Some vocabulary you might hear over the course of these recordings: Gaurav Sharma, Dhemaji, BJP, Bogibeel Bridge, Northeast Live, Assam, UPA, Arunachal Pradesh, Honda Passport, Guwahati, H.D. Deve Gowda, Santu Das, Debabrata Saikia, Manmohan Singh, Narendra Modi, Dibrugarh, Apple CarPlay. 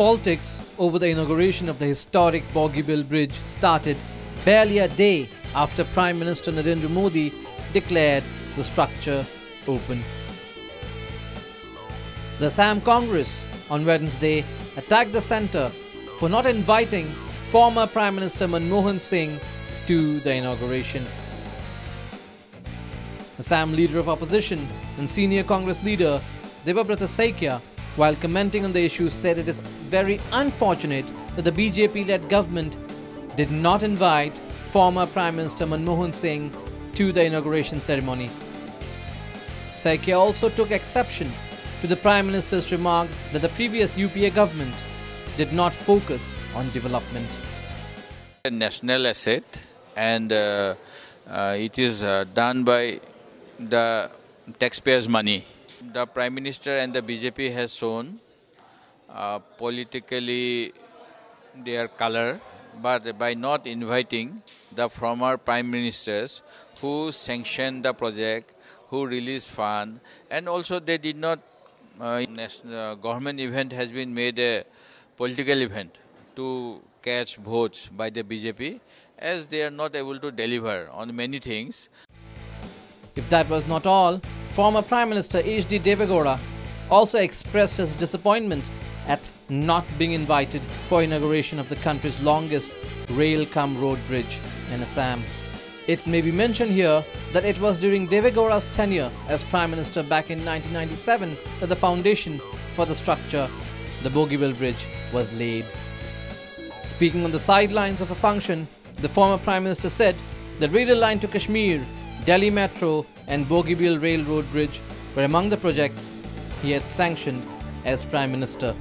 Politics over the inauguration of the historic Bogibeel Bridge started barely a day after Prime Minister Narendra Modi declared the structure open. The Assam Congress on Wednesday attacked the centre for not inviting former Prime Minister Manmohan Singh to the inauguration. Assam Leader of Opposition and senior Congress leader Debabrata Saikia, while commenting on the issue, said it is very unfortunate that the BJP-led government did not invite former Prime Minister Manmohan Singh to the inauguration ceremony. Saikia also took exception to the Prime Minister's remark that the previous UPA government did not focus on development. A national asset, and it is done by the taxpayers' money. The Prime Minister and the BJP has shown politically their color, but by not inviting the former Prime Ministers who sanctioned the project, who released funds, and also they did not, national government event has been made a political event to catch votes by the BJP, as they are not able to deliver on many things. If that was not all, former Prime Minister H.D. Deve Gowda also expressed his disappointment at not being invited for inauguration of the country's longest rail-cum-road bridge in Assam. It may be mentioned here that it was during Deve Gowda's tenure as Prime Minister back in 1997 that the foundation for the structure, the Bogibeel Bridge, was laid. Speaking on the sidelines of a function, the former Prime Minister said the rail line to Kashmir, Delhi Metro and Bogibeel Railroad Bridge were among the projects he had sanctioned as Prime Minister.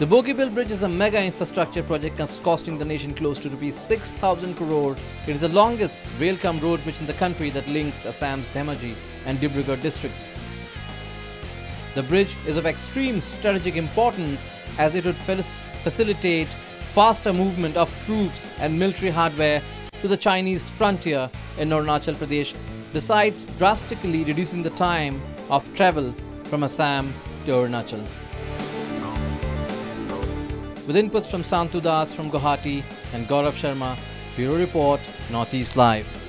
The Bogibeel Bridge is a mega infrastructure project costing the nation close to Rs 6,000 crore. It is the longest rail-cum-road bridge in the country that links Assam's Dhemaji and Dibrugarh districts. The bridge is of extreme strategic importance as it would facilitate faster movement of troops and military hardware to the Chinese frontier in Arunachal Pradesh, besides drastically reducing the time of travel from Assam to Arunachal. With inputs from Santu Das from Guwahati and Gaurav Sharma, Bureau Report, Northeast Live.